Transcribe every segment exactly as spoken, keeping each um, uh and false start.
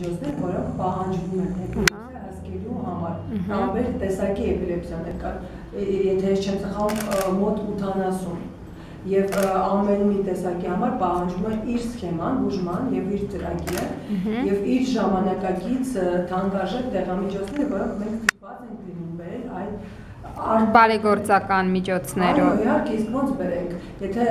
Որը պահանջվում է էպիլեպսիա հասկելու համար տարբեր տեսակի էպիլեպսիաներ կան, եթե չեմ սխալվում մոտ ութանասուն, եւ ամեն մի տեսակի համար պահանջում է իր սխեման, բուժման եւ իր ծրագիրը եւ իր ժամանակակից թանկարժեք դեղամիջոցները, որոնք մենք ստիպված ենք լինում բերել այդ բարեգործական միջոցներով։ Իհարկե, իսկ ոնց բերենք, եթե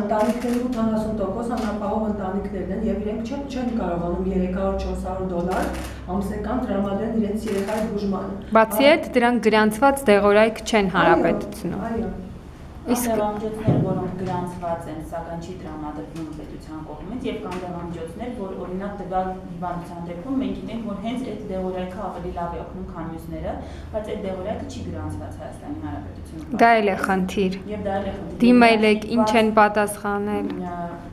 ընտանիքների ութանասուն տոկոս անապահով ընտանիքներն են եւ իրենք չեն կարողանում երեք հարյուր չորս հարյուր դոլար ամսական տրամադրել իրենց երեխայի բուժմանը։ Բացի այդ, դրանք գրանցված դեղորայք չեն հանրապետությունում։ Այո։ Իսկ դեղամիջոցներ, որոնք գրանցված են, սակայն չի տրամադրվում պետության կողմից, եւ կան դեղամիջոցներ, որ օրինակ տվյալ հիվանդության դեպքում մենք գիտենք, որ հենց այդ դեղորայքը ավելի լավ է օգնում քան մյուսները, բայց այդ դեղորայքը չի գրանցված Հայաստանի Հանրապետությունում։ Դա էլ է խնդիր։ Եվ դա էլ է խնդիր։ Դիմել եք, ինչ են պատասխանել։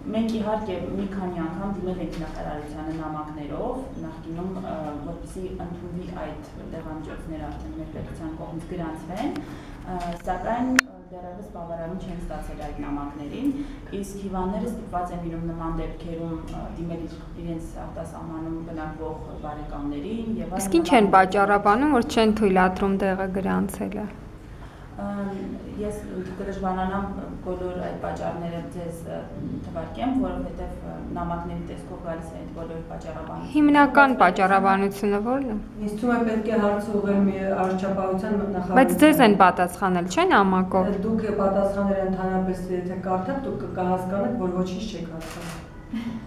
Մենք իհարկե մի քանի անգամ դիմել ենք նախարարությանը նամակներով, նախկինում որպեսզի ընդունվի այդ դեղամիջոցները արդեն մեր պետության կողմից գրանցվեն, սակայն դեռևս բավարարում չեն ստացել այդ նամակներին, իսկ հիվանդները ստիպված են լինում նման դեպքերում դիմել իրենց արտասահմանում բնակվող բարեկամներին եւ այլն։ Իսկ ինչ են պատճառաբանում, որ չեն թույլատրում դեղը գրանցելը։ Ես կդժվարանամ բոլոր այդ պատճառները ձեզ թվարկեմ, որովհետև նամակների տեսքով գալիս է այդ բոլոր պատճառաբանությունը։ Հիմնական պատճառաբանությունը ո՞րն է։ Ինձ թվում է պետք է հարց ուղղեմ Առողջապահության նախարարությանը։ Բայց ձեզ են պատասխանել, չեն նամակով։ Դուք պատասխանել ընդհանրապես, եթե կարդաք, դուք կհասկանաք, որ ոչինչ չեք հասկանում։